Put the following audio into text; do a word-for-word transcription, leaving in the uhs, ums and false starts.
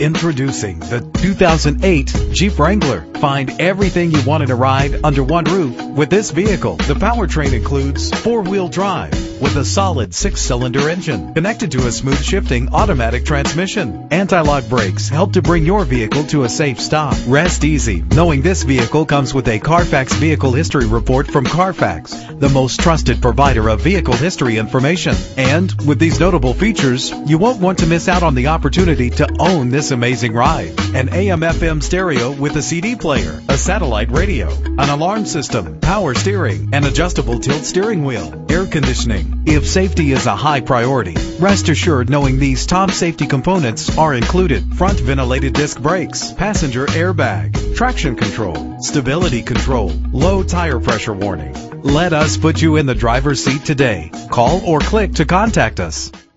Introducing the two thousand eight Jeep Wrangler. Find everything you want in a ride under one roof with this vehicle. The powertrain includes four-wheel drive with a solid six-cylinder engine connected to a smooth shifting automatic transmission. Anti-lock brakes help to bring your vehicle to a safe stop. Rest easy knowing this vehicle comes with a Carfax Vehicle History Report from Carfax, the most trusted provider of vehicle history information. And with these notable features, you won't want to miss out on the opportunity to own this amazing ride. An A M F M stereo with a C D player, a satellite radio, an alarm system, power steering, an adjustable tilt steering wheel, air conditioning. If safety is a high priority, rest assured knowing these top safety components are included: front ventilated disc brakes, passenger airbag, traction control, stability control, low tire pressure warning. Let us put you in the driver's seat today. Call or click to contact us.